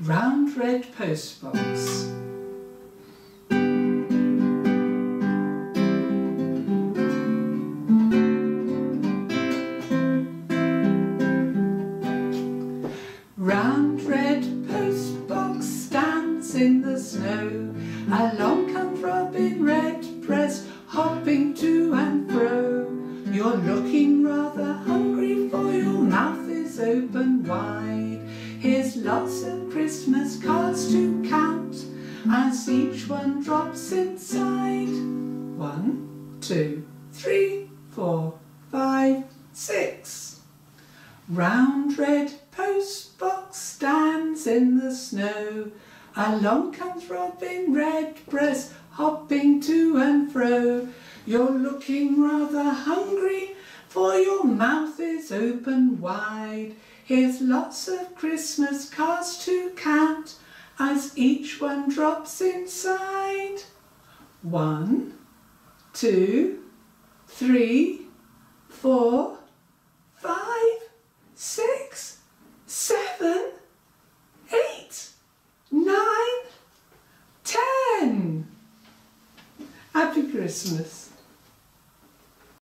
Round Red Postbox. Round red postbox stands in the snow, along comes Robin Redbreast, hopping to and fro. You're looking rather hungry, for your mouth is open wide. Here's lots of Christmas cards to count, as each one drops inside. 1, 2, 3, 4, 5, 6. Round red postbox stands in the snow, along comes Robin Redbreast, hopping to and fro. You're looking rather hungry, for your mouth is open wide. Here's lots of Christmas cards to count, as each one drops inside. 1, 2, 3, 4, 5, 6, 7, 8, 9, 10. Happy Christmas.